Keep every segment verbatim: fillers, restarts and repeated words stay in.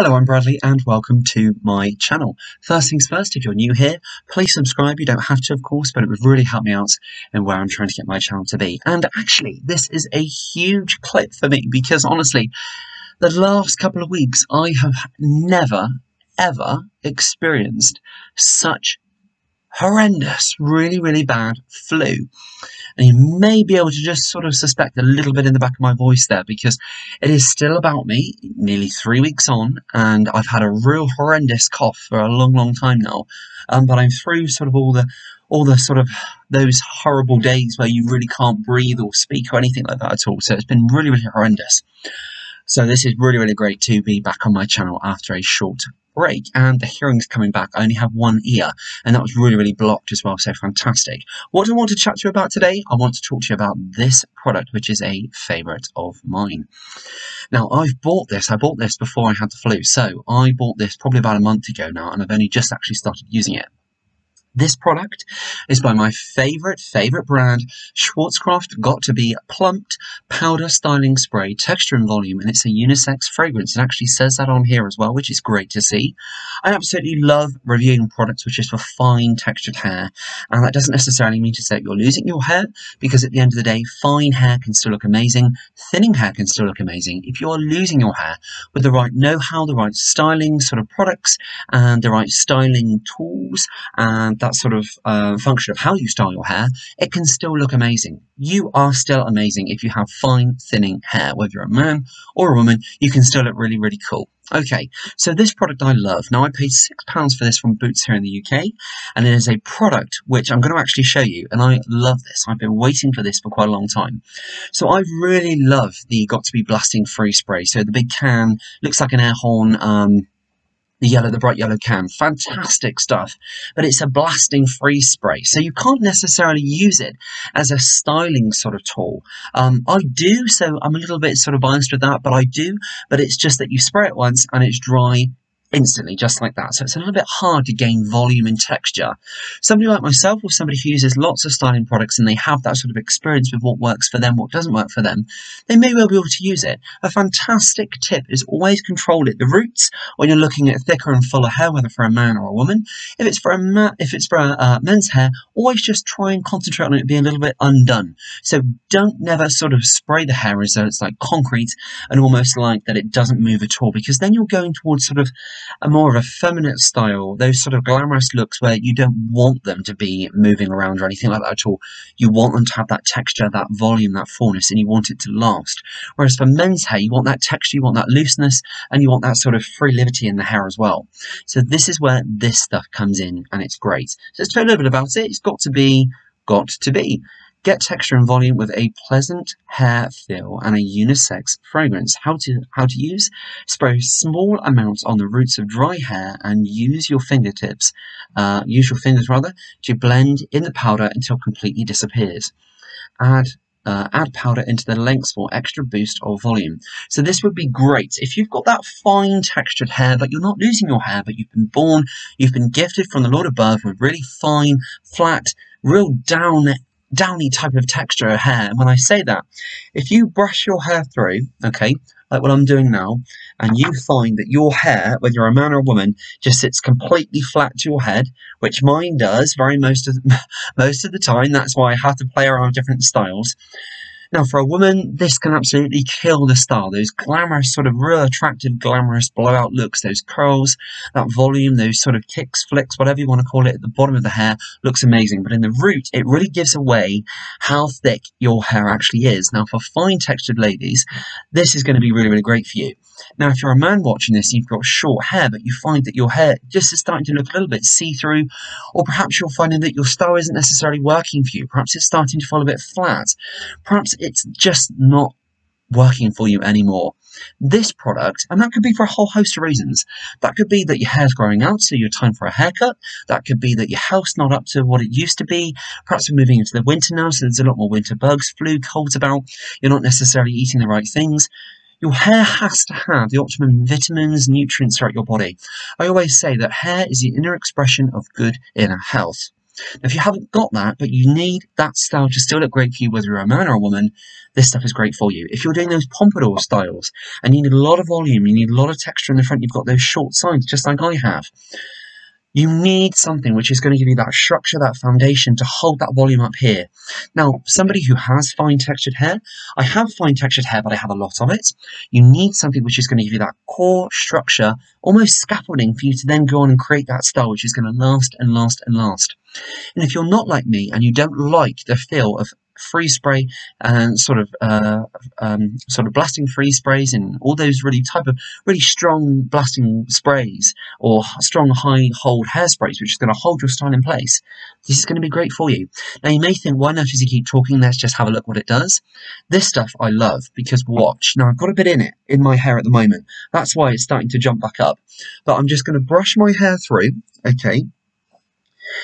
Hello, I'm Bradley and welcome to my channel. First things first, if you're new here, please subscribe. You don't have to, of course, but it would really help me out in where I'm trying to get my channel to be. And actually, this is a huge clip for me because, honestly, the last couple of weeks, I have never, ever experienced such horrendous, really, really bad flu. And you may be able to just sort of suspect a little bit in the back of my voice there, because it is still about me, nearly three weeks on, and I've had a real horrendous cough for a long, long time now. Um, but I'm through sort of all the, all the sort of those horrible days where you really can't breathe or speak or anything like that at all. So it's been really, really horrendous. So this is really, really great to be back on my channel after a short break, and the hearing's coming back. I only have one ear, and that was really, really blocked as well, so fantastic. What do I want to chat to you about today? I want to talk to you about this product, which is a favourite of mine. Now, I've bought this. I bought this before I had the flu, so I bought this probably about a month ago now, and I've only just actually started using it. This product is by my favourite, favourite brand, Schwarzkopf got to be Plump'd Powder Styling Spray, Texture and Volume, and it's a unisex fragrance. It actually says that on here as well, which is great to see. I absolutely love reviewing products which is for fine textured hair, and that doesn't necessarily mean to say that you're losing your hair, because at the end of the day, fine hair can still look amazing, thinning hair can still look amazing. If you are losing your hair with the right know-how, the right styling sort of products, and the right styling tools, and that That sort of uh, function of how you style your hair, it can still look amazing. You are still amazing if you have fine thinning hair, whether you're a man or a woman. You can still look really, really cool. Okay, so this product I love. Now, I paid six pounds for this from Boots here in the U K, and it is a product which I'm going to actually show you, and I love this. I've been waiting for this for quite a long time. So I really love the got to be Blasting Free Spray. So the big can looks like an air horn. Um, The yellow, the bright yellow can. Fantastic stuff, but it's a blasting free spray, so you can't necessarily use it as a styling sort of tool. Um, I do, so I'm a little bit sort of biased with that, but I do, but it's just that you spray it once and it's dry instantly, just like that. So it's a little bit hard to gain volume and texture. Somebody like myself, or somebody who uses lots of styling products and they have that sort of experience with what works for them, what doesn't work for them, they may well be able to use it. A fantastic tip is always control it. The roots, when you're looking at thicker and fuller hair, whether for a man or a woman, if it's for a ma if it's for a, uh, men's hair, always just try and concentrate on it being a little bit undone. So don't never sort of spray the hair as though it's like concrete and almost like that it doesn't move at all, because then you're going towards sort of a more of a feminine style, those sort of glamorous looks where you don't want them to be moving around or anything like that at all. You want them to have that texture, that volume, that fullness, and you want it to last. Whereas for men's hair, you want that texture, you want that looseness, and you want that sort of free liberty in the hair as well. So this is where this stuff comes in, and it's great. So let's talk a little bit about it. It's got to be, got to be. Get texture and volume with a pleasant hair feel and a unisex fragrance. How to how to use? Spray small amounts on the roots of dry hair and use your fingertips, uh, use your fingers rather, to blend in the powder until completely disappears. Add Uh, add powder into the lengths for extra boost or volume. So this would be great if you've got that fine textured hair, but you're not losing your hair, but you've been born, you've been gifted from the Lord above with really fine, flat, real down, downy type of texture of hair. And when I say that, if you brush your hair through, okay, like what I'm doing now, and you find that your hair, whether you're a man or a woman, just sits completely flat to your head, which mine does very most of the, most of the time. That's why I have to play around with different styles. Now, for a woman, this can absolutely kill the style. Those glamorous, sort of real attractive, glamorous blowout looks, those curls, that volume, those sort of kicks, flicks, whatever you want to call it, at the bottom of the hair looks amazing. But in the root, it really gives away how thick your hair actually is. Now, for fine textured ladies, this is going to be really, really great for you. Now, if you're a man watching this and you've got short hair, but you find that your hair just is starting to look a little bit see-through, or perhaps you're finding that your style isn't necessarily working for you, perhaps it's starting to fall a bit flat, perhaps it's just not working for you anymore. This product, and that could be for a whole host of reasons. That could be that your hair's growing out, so you're time for a haircut. That could be that your health's not up to what it used to be. Perhaps we're moving into the winter now, so there's a lot more winter bugs, flu, colds about. You're not necessarily eating the right things. Your hair has to have the optimum vitamins, nutrients throughout your body. I always say that hair is the inner expression of good inner health. Now, if you haven't got that, but you need that style to still look great for you, whether you're a man or a woman, this stuff is great for you. If you're doing those pompadour styles and you need a lot of volume, you need a lot of texture in the front, you've got those short sides, just like I have, you need something which is going to give you that structure, that foundation to hold that volume up here. Now, somebody who has fine textured hair, I have fine textured hair, but I have a lot of it. You need something which is going to give you that core structure, almost scaffolding for you to then go on and create that style which is going to last and last and last. And if you're not like me and you don't like the feel of free spray and sort of uh, um, sort of blasting free sprays and all those really type of really strong blasting sprays or strong high hold hairsprays, which is going to hold your style in place, this is going to be great for you. Now you may think, why on earth does he keep talking? Let's just have a look what it does. This stuff I love because watch, now I've got a bit in it in my hair at the moment, that's why it's starting to jump back up, but I'm just going to brush my hair through. Okay.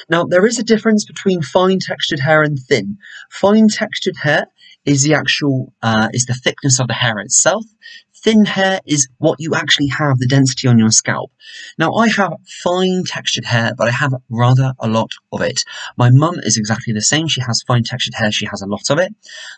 Now, there is a difference between fine textured hair and thin. Fine textured hair is the actual, uh, is the thickness of the hair itself. Thin hair is what you actually have, the density on your scalp. Now, I have fine textured hair, but I have rather a lot of it. My mum is exactly the same. She has fine textured hair. She has a lot of it.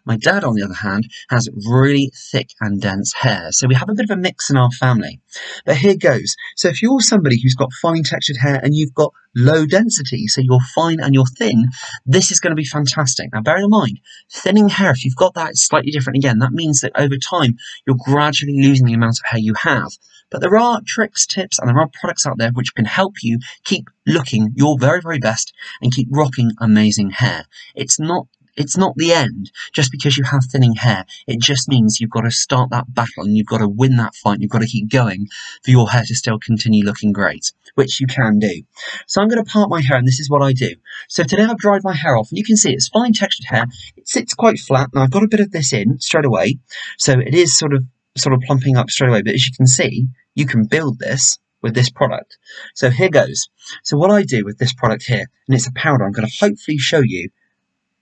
My dad, on the other hand, has really thick and dense hair. So we have a bit of a mix in our family. But here goes. So if you're somebody who's got fine textured hair and you've got low density, so you're fine and you're thin, this is going to be fantastic. Now, bear in mind, thinning hair, if you've got that, it's slightly different again. That means that over time, you're gradually losing the amount of hair you have. But there are tricks, tips, and there are products out there which can help you keep looking your very, very best and keep rocking amazing hair. It's not It's not the end just because you have thinning hair. It just means you've got to start that battle and you've got to win that fight. You've got to keep going for your hair to still continue looking great, which you can do. So I'm going to part my hair, and this is what I do. So today I've dried my hair off, and you can see it's fine textured hair. It sits quite flat, and I've got a bit of this in straight away. So it is sort of sort of plumping up straight away. But as you can see, you can build this with this product. So here goes. So what I do with this product here, and it's a powder, I'm going to hopefully show you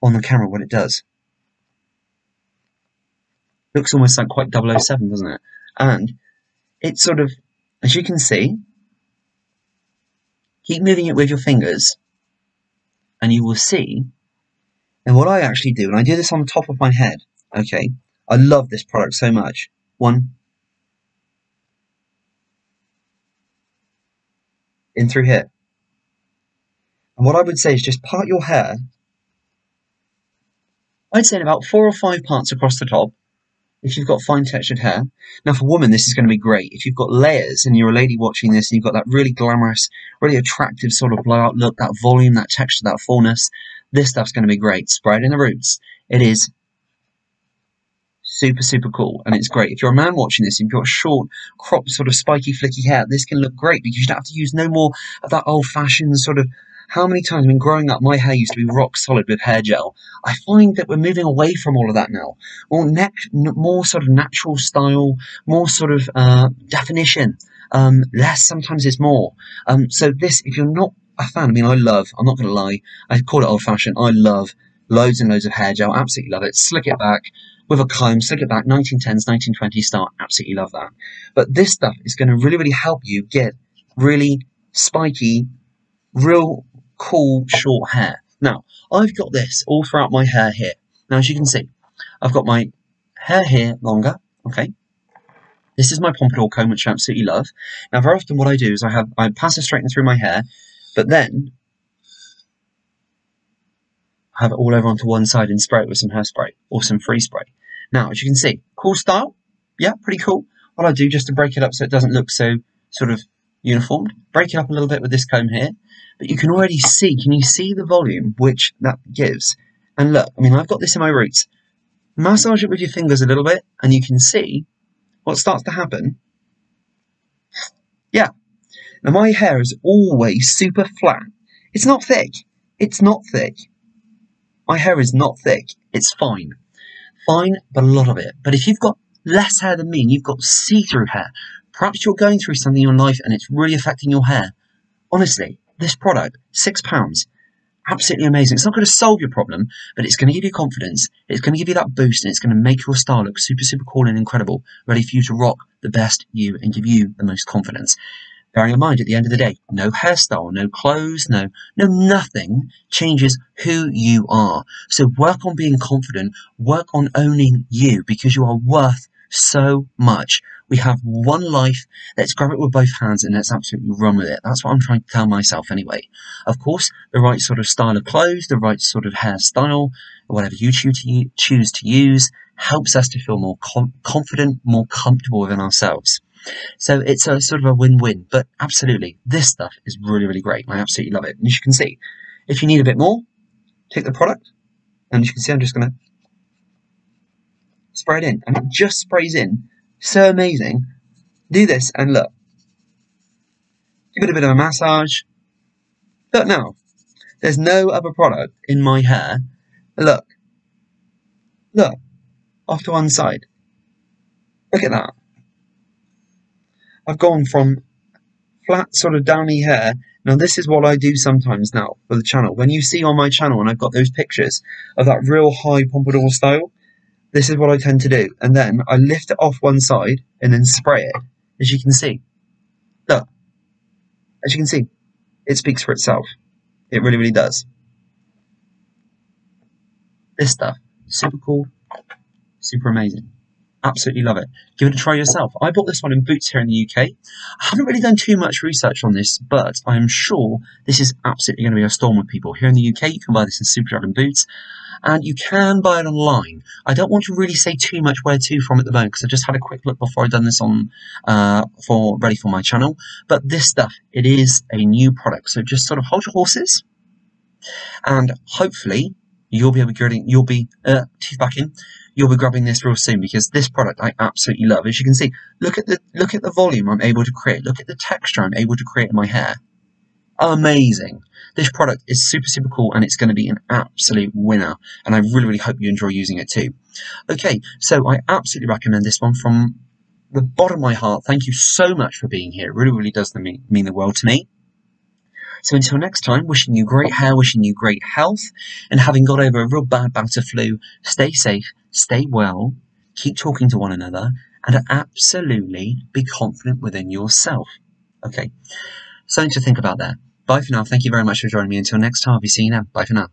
on the camera what it does. Looks almost like quite double oh seven, doesn't it? And it's sort of, as you can see, keep moving it with your fingers and you will see. And what I actually do, and I do this on the top of my head, okay, I love this product so much. One, in through here. And what I would say is just part your hair, I'd say in about four or five parts across the top, if you've got fine textured hair. Now for women, this is going to be great. If you've got layers and you're a lady watching this and you've got that really glamorous, really attractive sort of blowout look, that volume, that texture, that fullness, this stuff's going to be great. Spray it in the roots. It is super, super cool, and it's great. If you're a man watching this, if you've got short, cropped, sort of spiky, flicky hair, this can look great because you don't have to use no more of that old-fashioned sort of, how many times, I mean, growing up, my hair used to be rock solid with hair gel. I find that we're moving away from all of that now. More, ne more sort of natural style, more sort of uh, definition. Um, less sometimes is more. Um, so this, if you're not a fan, I mean, I love, I'm not going to lie, I call it old-fashioned. I love loads and loads of hair gel. Absolutely love it. Slick it back with a comb, slick it back, nineteen tens, nineteen twenties style. Absolutely love that. But this stuff is going to really, really help you get really spiky, real cool short hair. Now I've got this all throughout my hair here. Now as you can see, I've got my hair here longer. Okay, this is my pompadour comb, which I absolutely love. Now very often what I do is I have I pass a straightener through my hair, but then I have it all over onto one side and spray it with some hairspray or some free spray. Now as you can see, cool style, yeah, pretty cool. What I do just to break it up so it doesn't look so sort of uniformed, break it up a little bit with this comb here. But you can already see, can you see the volume which that gives? And look, I mean, I've got this in my roots. Massage it with your fingers a little bit and you can see what starts to happen. Yeah. Now my hair is always super flat. It's not thick. It's not thick. My hair is not thick. It's fine. Fine, but a lot of it. But if you've got less hair than me and you've got see-through hair, perhaps you're going through something in your life and it's really affecting your hair. Honestly, this product, six pounds, absolutely amazing. It's not going to solve your problem, but it's going to give you confidence. It's going to give you that boost, and it's going to make your style look super, super cool and incredible, ready for you to rock the best you and give you the most confidence. Bearing in mind, at the end of the day, no hairstyle, no clothes, no, no nothing changes who you are. So work on being confident, work on owning you, because you are worth so much. We have one life, let's grab it with both hands and let's absolutely run with it. That's what I'm trying to tell myself anyway. Of course, the right sort of style of clothes, the right sort of hairstyle, whatever you choose to use, helps us to feel more com confident, more comfortable within ourselves. So it's a sort of a win-win, but absolutely, this stuff is really, really great. I absolutely love it. And as you can see, if you need a bit more, take the product, and as you can see, I'm just going to spray it in, and it just sprays in. So amazing. Do this, and look. Give it a bit of a massage. Look now. There's no other product in my hair. Look. Look. Off to one side. Look at that. I've gone from flat sort of downy hair. Now this is what I do sometimes now for the channel. When you see on my channel and I've got those pictures of that real high pompadour style, this is what I tend to do. And then I lift it off one side and then spray it. As you can see, look, as you can see, it speaks for itself. It really, really does. This stuff, super cool, super amazing. Absolutely love it. Give it a try yourself. I bought this one in Boots here in the U K. I haven't really done too much research on this, but I'm sure this is absolutely going to be a storm with people. Here in the U K, you can buy this in Superdrug and Boots, and you can buy it online. I don't want to really say too much where to from at the moment, because I just had a quick look before I'd done this on uh, for ready for my channel. But this stuff, it is a new product, so just sort of hold your horses, and hopefully you'll be able to get it. You'll be uh, teeth back in. You'll be grabbing this real soon, because this product I absolutely love. As you can see, look at the look at the volume I'm able to create. Look at the texture I'm able to create in my hair. Amazing. This product is super, super cool, and it's going to be an absolute winner. And I really, really hope you enjoy using it too. Okay, so I absolutely recommend this one from the bottom of my heart. Thank you so much for being here. It really, really does mean the world to me. So until next time, wishing you great hair, wishing you great health, and having got over a real bad bout of flu, stay safe, stay well, keep talking to one another, and absolutely be confident within yourself. Okay, something to think about there. Bye for now. Thank you very much for joining me. Until next time, I'll be seeing you now. Bye for now.